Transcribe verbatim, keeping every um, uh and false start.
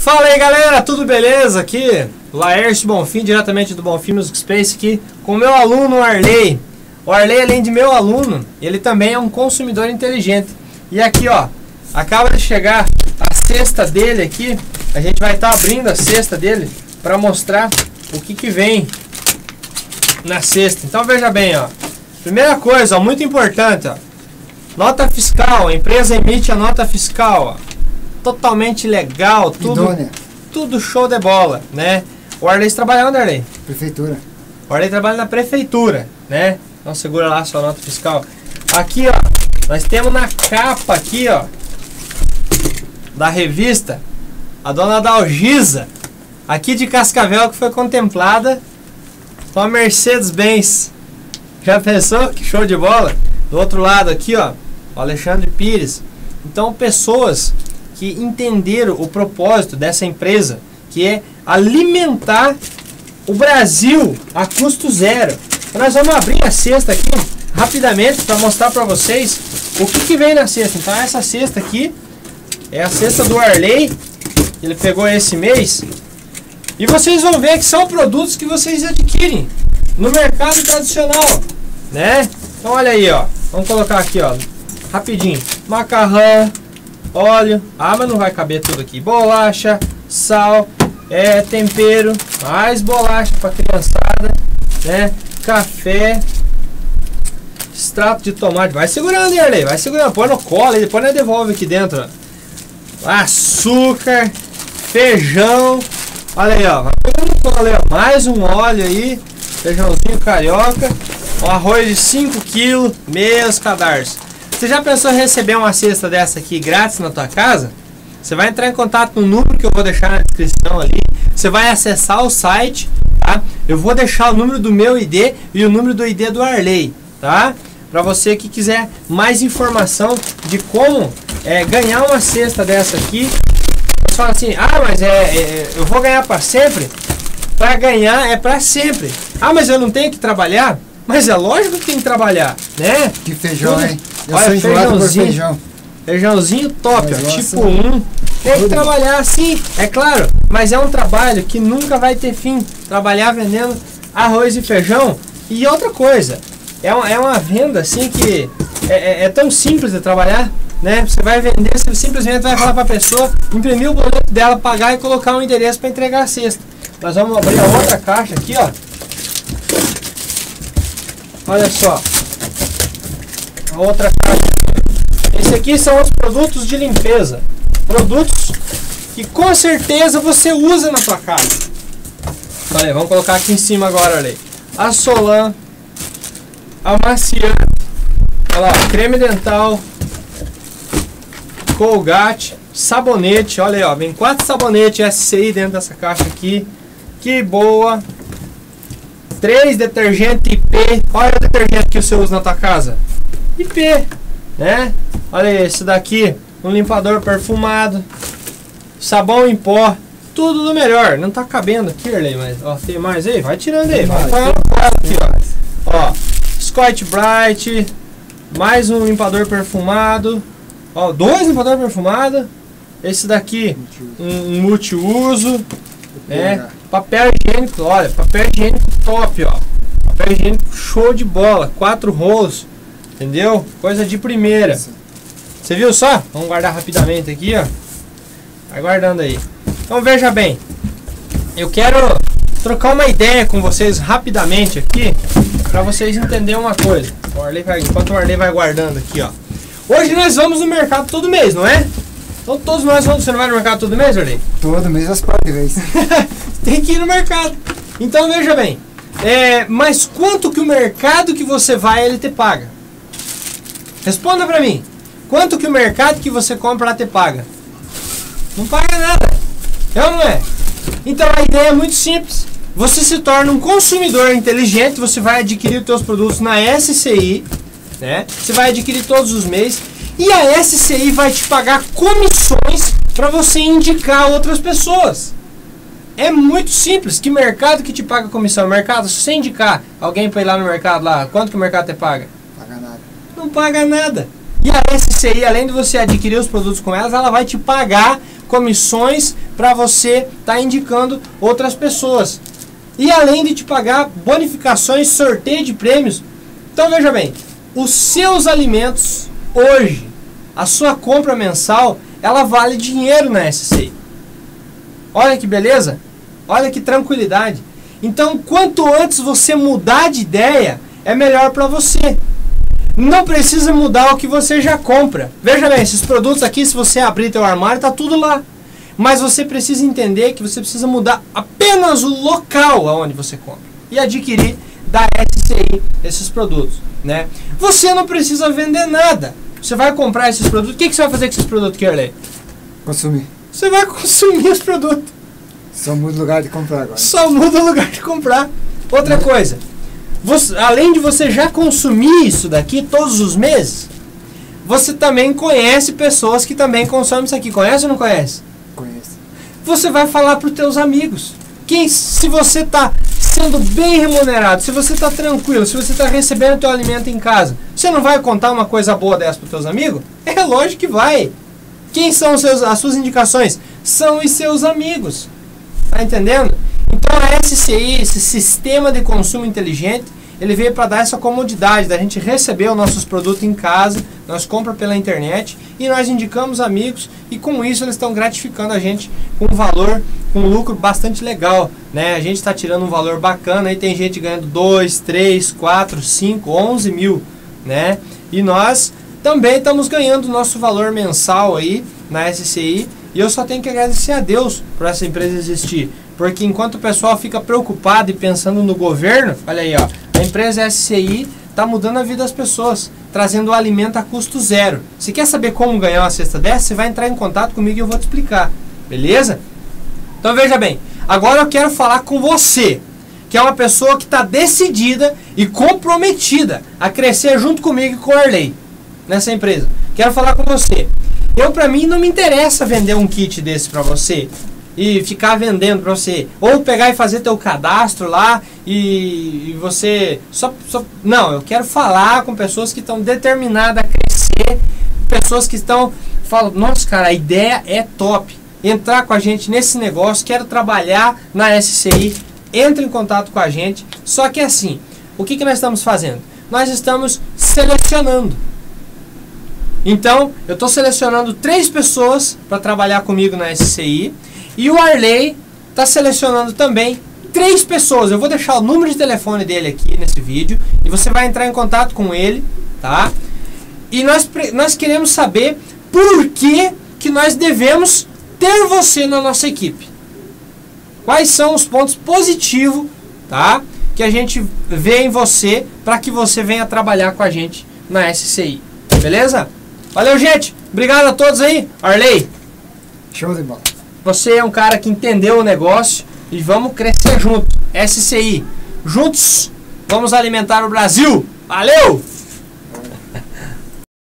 Fala aí galera, tudo beleza? Aqui Laércio Bonfim, diretamente do Bonfim Music Space, aqui com o meu aluno o Arlei. O Arlei, além de meu aluno, ele também é um consumidor inteligente. E aqui ó, acaba de chegar a cesta dele aqui. A gente vai estar tá abrindo a cesta dele para mostrar o que que vem na cesta. Então veja bem ó, primeira coisa ó, muito importante ó, nota fiscal. A empresa emite a nota fiscal ó, totalmente legal, tudo, tudo show de bola, né? O Arlei trabalha onde, Arlei? Prefeitura. O Arlei trabalha na prefeitura, né? Então segura lá a sua nota fiscal. Aqui, ó, nós temos na capa aqui, ó, da revista, a dona Dalgisa, aqui de Cascavel, que foi contemplada com a Mercedes-Benz. Já pensou? Que show de bola! Do outro lado aqui, ó, o Alexandre Pires. Então, pessoas que entenderam o propósito dessa empresa, que é alimentar o Brasil a custo zero. Então nós vamos abrir a cesta aqui rapidamente para mostrar para vocês o que que vem na cesta. Então essa cesta aqui é a cesta do Arlei, ele pegou esse mês, e vocês vão ver que são produtos que vocês adquirem no mercado tradicional, né? Então olha aí ó, vamos colocar aqui ó, rapidinho, macarrão, óleo, ah, mas não vai caber tudo aqui, bolacha, sal, é, tempero, mais bolacha para criançada, né? Café, extrato de tomate, vai segurando aí Arlei, vai segurando, põe no colo e depois nós devolve aqui dentro, ó. Açúcar, feijão, olha aí ó, vai pegando no colo aí, ó. Mais um óleo aí, feijãozinho carioca, um arroz de cinco quilos, meus cadarços. Você já pensou em receber uma cesta dessa aqui grátis na tua casa? Você vai entrar em contato no número que eu vou deixar na descrição ali. Você vai acessar o site, tá? Eu vou deixar o número do meu I D e o número do I D do Arlei, tá? Para você que quiser mais informação de como é, ganhar uma cesta dessa aqui. Você fala assim, ah, mas é, é, eu vou ganhar para sempre? Para ganhar é para sempre. Ah, mas eu não tenho que trabalhar? Mas é lógico que tem que trabalhar, né? Que feijão, tudo, hein? Eu olha, feijãozinho, feijão. Feijãozinho top, ó, tipo um. Tem que trabalhar assim, é claro, mas é um trabalho que nunca vai ter fim. Trabalhar vendendo arroz e feijão. E outra coisa, é uma, é uma venda assim que é, é, é tão simples de trabalhar, né? Você vai vender, você simplesmente vai falar para a pessoa, imprimir o boleto dela, pagar e colocar um endereço para entregar a cesta. Nós vamos abrir a outra caixa aqui, ó. Olha só, a outra caixa. Esse aqui são os produtos de limpeza. Produtos que com certeza você usa na sua casa. Olha aí, vamos colocar aqui em cima agora, olha aí. A Solan, amaciante, olha lá, creme dental, Colgate, sabonete, olha aí, ó, vem quatro sabonetes S C I dentro dessa caixa aqui. Que boa! Três detergente I P. Olha o detergente que você usa na tua casa. I P, né? Olha esse daqui, um limpador perfumado, sabão em pó, tudo do melhor. Não tá cabendo aqui, Arlei, mas ó, tem mais aí, vai tirando aí, vai falando aqui, ó. Ó, Scott Bright, mais um limpador perfumado, ó, dois limpador perfumado. Esse daqui, um, um multiuso, né? Papel higiênico, olha, papel higiênico top, ó. Papel higiênico show de bola, quatro rolos, entendeu? Coisa de primeira. Você viu só? Vamos guardar rapidamente aqui, ó. Vai guardando aí. Então veja bem, eu quero trocar uma ideia com vocês rapidamente aqui, para vocês entenderem uma coisa. O Arlei vai, enquanto o Arlei vai guardando aqui, ó. Hoje nós vamos no mercado todo mês, não é? Então todos nós vamos, você não vai no mercado todo mês, Arlei? Todo mês às quatro vezes. Tem que ir no mercado. Então veja bem, é, mas quanto que o mercado que você vai, ele te paga? Responda pra mim. Quanto que o mercado que você compra lá te paga? Não paga nada. É ou não é? Então a ideia é muito simples. Você se torna um consumidor inteligente, você vai adquirir os seus produtos na S C I, né? Você vai adquirir todos os meses. E a S C I vai te pagar comissões para você indicar outras pessoas. É muito simples. Que mercado que te paga comissão? Mercado, se você indicar alguém para ir lá no mercado, lá, quanto que o mercado te paga? Paga nada. Não paga nada. E a S C I, além de você adquirir os produtos com elas, ela vai te pagar comissões para você estar tá indicando outras pessoas. E além de te pagar bonificações, sorteio de prêmios. Então veja bem, os seus alimentos hoje, a sua compra mensal, ela vale dinheiro na S C I. Olha que beleza, olha que tranquilidade. Então quanto antes você mudar de ideia, é melhor para você. Não precisa mudar o que você já compra. Veja bem, esses produtos aqui, se você abrir teu armário, tá tudo lá. Mas você precisa entender que você precisa mudar apenas o local aonde você compra e adquirir da S C I esses produtos, né? Você não precisa vender nada. Você vai comprar esses produtos. O que, que você vai fazer com esses produtos, Arlei? Consumir. Você vai consumir os produtos. Só muda o lugar de comprar agora. Só muda o lugar de comprar. Outra coisa. Você, além de você já consumir isso daqui todos os meses, você também conhece pessoas que também consomem isso aqui. Conhece ou não conhece? Conheço. Você vai falar para os teus amigos. Quem, se você está sendo bem remunerado, se você está tranquilo, se você está recebendo o teu alimento em casa, você não vai contar uma coisa boa dessa para os teus amigos? É lógico que vai. Quem são os seus, as suas indicações? São os seus amigos. Tá entendendo? Então a S C I, esse sistema de consumo inteligente, ele veio para dar essa comodidade da gente receber os nossos produtos em casa, nós compramos pela internet e nós indicamos amigos, e com isso eles estão gratificando a gente com um valor, com um lucro bastante legal, né? A gente está tirando um valor bacana, aí tem gente ganhando dois, três, quatro, cinco, onze mil, né? E nós também estamos ganhando o nosso valor mensal aí na S C I. E eu só tenho que agradecer a Deus por essa empresa existir. Porque enquanto o pessoal fica preocupado e pensando no governo, olha aí, ó, a empresa S C I está mudando a vida das pessoas, trazendo o alimento a custo zero. Se quer saber como ganhar uma cesta dessa, você vai entrar em contato comigo e eu vou te explicar. Beleza? Então veja bem, agora eu quero falar com você, que é uma pessoa que está decidida e comprometida a crescer junto comigo e com a Arlei nessa empresa. Quero falar com você. Eu, pra mim, não me interessa vender um kit desse pra você e ficar vendendo pra você, ou pegar e fazer teu cadastro lá e, e você só, só... Não, eu quero falar com pessoas que estão determinadas a crescer, pessoas que estão falando, nossa, cara, a ideia é top, entrar com a gente nesse negócio, quero trabalhar na S C I, entra em contato com a gente. Só que assim, o que, que nós estamos fazendo? Nós estamos selecionando. Então, eu estou selecionando três pessoas para trabalhar comigo na S C I. E o Arlei está selecionando também três pessoas. Eu vou deixar o número de telefone dele aqui nesse vídeo. E você vai entrar em contato com ele, tá? E nós, nós queremos saber por que, que nós devemos ter você na nossa equipe. Quais são os pontos positivos, tá, que a gente vê em você para que você venha trabalhar com a gente na S C I. Beleza? Valeu, gente. Obrigado a todos aí. Arlei. Show de bola. Você é um cara que entendeu o negócio e vamos crescer juntos. S C I. Juntos vamos alimentar o Brasil. Valeu!